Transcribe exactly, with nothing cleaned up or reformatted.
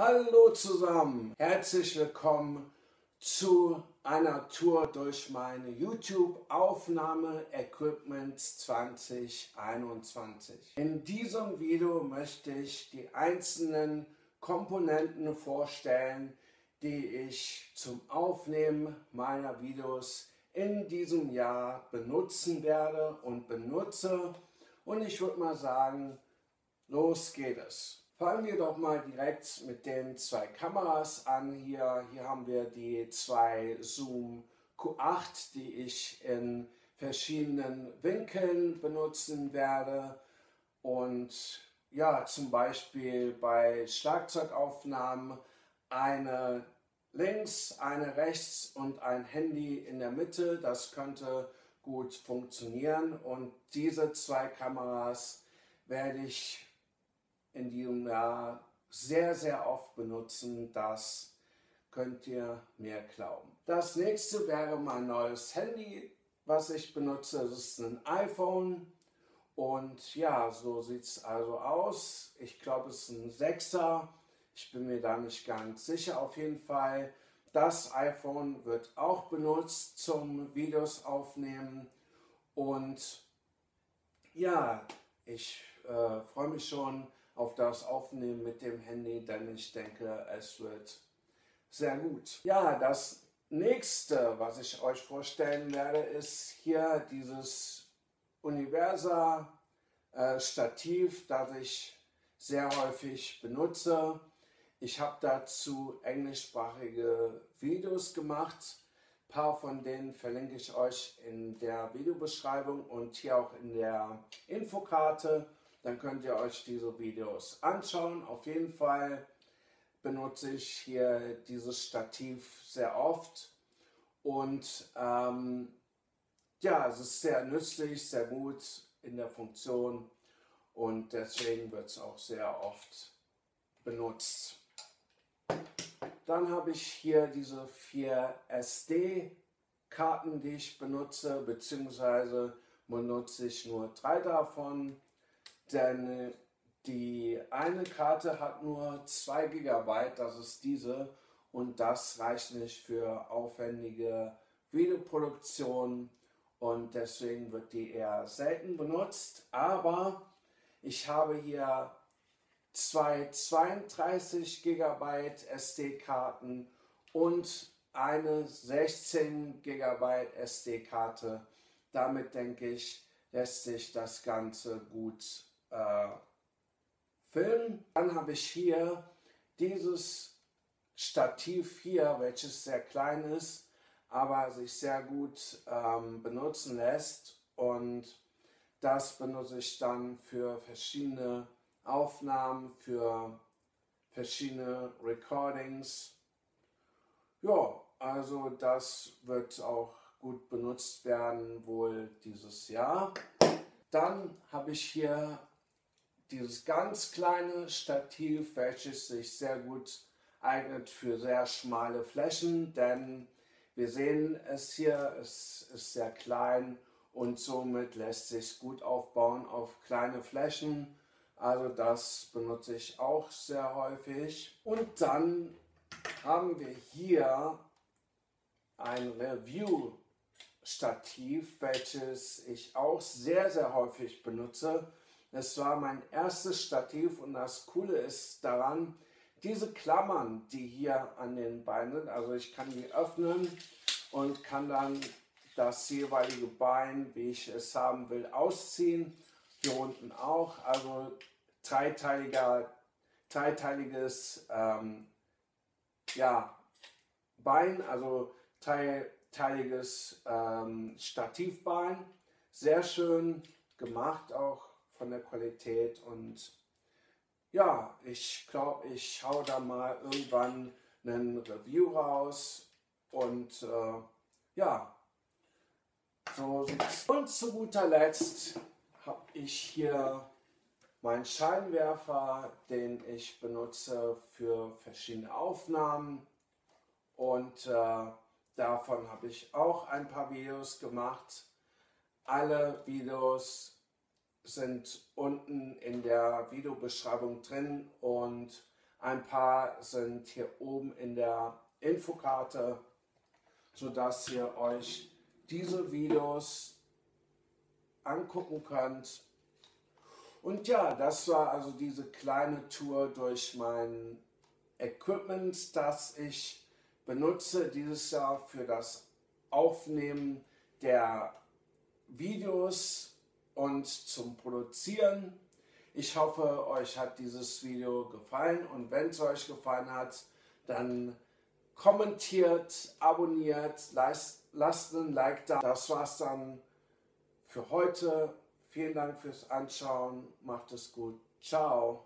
Hallo zusammen, herzlich willkommen zu einer Tour durch meine YouTube-Aufnahme-Equipment zwanzig einundzwanzig. In diesem Video möchte ich die einzelnen Komponenten vorstellen, die ich zum Aufnehmen meiner Videos in diesem Jahr benutzen werde und benutze. Und ich würde mal sagen, los geht es. Fangen wir doch mal direkt mit den zwei Kameras an. Hier, hier haben wir die zwei Zoom Q acht, die ich in verschiedenen Winkeln benutzen werde. Und ja, zum Beispiel bei Schlagzeugaufnahmen eine links, eine rechts und ein Handy in der Mitte. Das könnte gut funktionieren. Und diese zwei Kameras werde ich in diesem Jahr sehr, sehr oft benutzen, das könnt ihr mir glauben. Das nächste wäre mein neues Handy, was ich benutze. Das ist ein iPhone und ja, so sieht es also aus. Ich glaube, es ist ein Sechser. Ich bin mir da nicht ganz sicher. Auf jeden Fall, das iPhone wird auch benutzt zum Videos aufnehmen und ja, ich äh, freue mich schon auf das Aufnehmen mit dem Handy, denn ich denke, es wird sehr gut. Ja, das nächste, was ich euch vorstellen werde, ist hier dieses Universa äh, Stativ, das ich sehr häufig benutze. Ich habe dazu englischsprachige Videos gemacht. Ein paar von denen verlinke ich euch in der Videobeschreibung und hier auch in der Infokarte. Dann könnt ihr euch diese Videos anschauen. Auf jeden Fall benutze ich hier dieses Stativ sehr oft. Und ähm, ja, es ist sehr nützlich, sehr gut in der Funktion. Und deswegen wird es auch sehr oft benutzt. Dann habe ich hier diese vier S D-Karten, die ich benutze, beziehungsweise benutze ich nur drei davon. Denn die eine Karte hat nur zwei Gigabyte, das ist diese, und das reicht nicht für aufwendige Videoproduktion und deswegen wird die eher selten benutzt. Aber ich habe hier zwei zweiunddreißig Gigabyte S D-Karten und eine sechzehn Gigabyte S D-Karte. Damit, denke ich, lässt sich das Ganze gut Äh, Film. Dann habe ich hier dieses Stativ hier, welches sehr klein ist, aber sich sehr gut ähm, benutzen lässt, und das benutze ich dann für verschiedene Aufnahmen, für verschiedene Recordings. Ja, also das wird auch gut benutzt werden, wohl dieses Jahr. Dann habe ich hier dieses ganz kleine Stativ, welches sich sehr gut eignet für sehr schmale Flächen, denn wir sehen es hier, es ist sehr klein und somit lässt sich gut aufbauen auf kleine Flächen. Also das benutze ich auch sehr häufig. Und dann haben wir hier ein Review-Stativ, welches ich auch sehr, sehr häufig benutze. Es war mein erstes Stativ und das Coole ist daran, diese Klammern, die hier an den Beinen sind, also ich kann die öffnen und kann dann das jeweilige Bein, wie ich es haben will, ausziehen. Hier unten auch, also dreiteiliger, dreiteiliges ähm, ja, Bein, also dreiteiliges ähm, Stativbein. Sehr schön gemacht auch von der Qualität, und ja, ich glaube, ich schaue da mal irgendwann einen Review raus und äh, ja, so sieht's. Und zu guter Letzt habe ich hier meinen Scheinwerfer, den ich benutze für verschiedene Aufnahmen, und äh, davon habe ich auch ein paar Videos gemacht. Alle Videos sind unten in der Videobeschreibung drin und Ein paar sind hier oben in der Infokarte, sodass ihr euch diese Videos angucken könnt. Und ja, das war also diese kleine Tour durch mein Equipment, das ich benutze dieses Jahr für das Aufnehmen der Videos und zum Produzieren. Ich hoffe, euch hat dieses Video gefallen, und wenn es euch gefallen hat, dann kommentiert, abonniert, lasst einen Like da. Das war's dann für heute. Vielen Dank fürs Anschauen. Macht es gut. Ciao.